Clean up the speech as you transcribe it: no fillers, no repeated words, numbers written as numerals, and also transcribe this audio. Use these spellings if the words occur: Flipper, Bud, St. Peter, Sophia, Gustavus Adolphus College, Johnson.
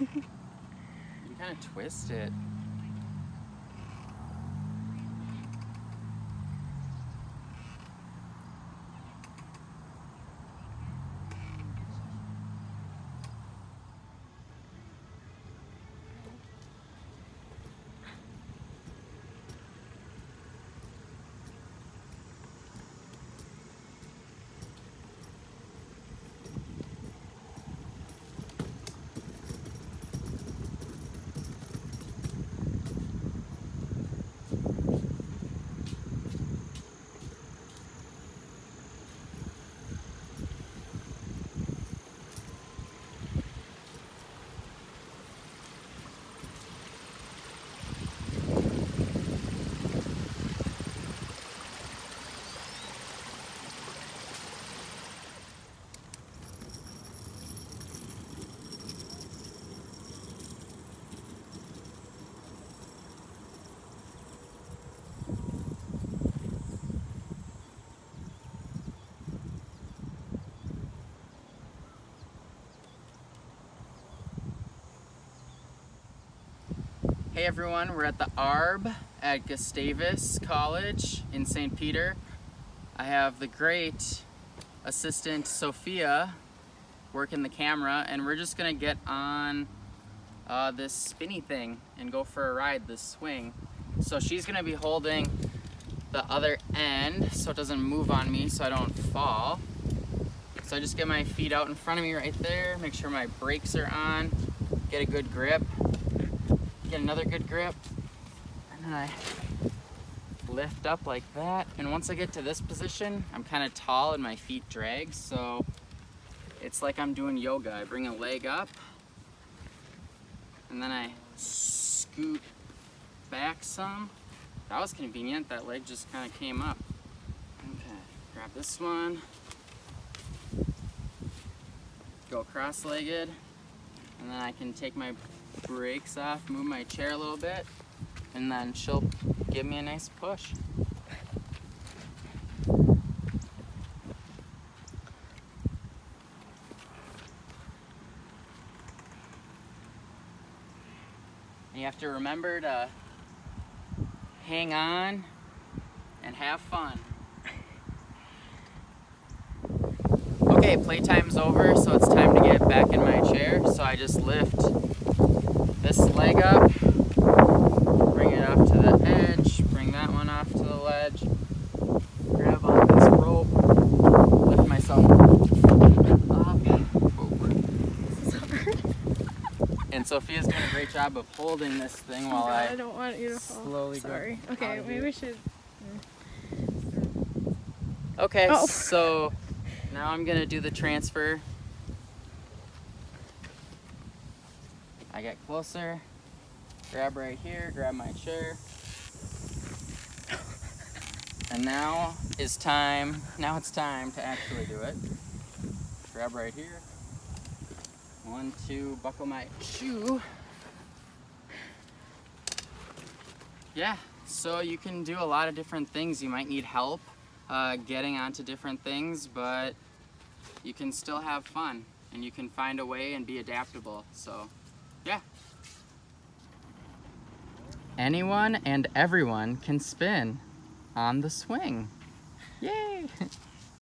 You kind of twist it. Hey everyone, we're at the ARB at Gustavus College in St. Peter. I have the great assistant Sophia working the camera, and we're just gonna get on this spinny thing and go for a ride, this swing. So she's gonna be holding the other end so it doesn't move on me so I don't fall. So I just get my feet out in front of me right there, make sure my brakes are on, get a good grip. Get another good grip, and then I lift up like that, and once I get to this position I'm kind of tall and my feet drag, so it's like I'm doing yoga. I bring a leg up and then I scoot back some. That was convenient, that leg just kind of came up. Okay, grab this one, go cross-legged, and then I can take my brakes off, move my chair a little bit, and then she'll give me a nice push. And you have to remember to hang on and have fun. Okay, playtime's over, so it's time to get back in my chair. So I just lift this leg up, bring it off to the edge, bring that one off to the ledge, grab on this rope, lift myself up. This is hard. And Sophia's doing a great job of holding this thing while I don't want you to fall. Slowly Sorry. Go. Sorry. Okay, maybe we should. Okay, oh. So now I'm gonna do the transfer. I get closer, grab right here, grab my chair. And now it's time to actually do it. Grab right here. 1, 2, buckle my shoe. Yeah, so you can do a lot of different things. You might need help getting onto different things, but you can still have fun and you can find a way and be adaptable, so. Yeah. Anyone and everyone can spin on the swing. Yay!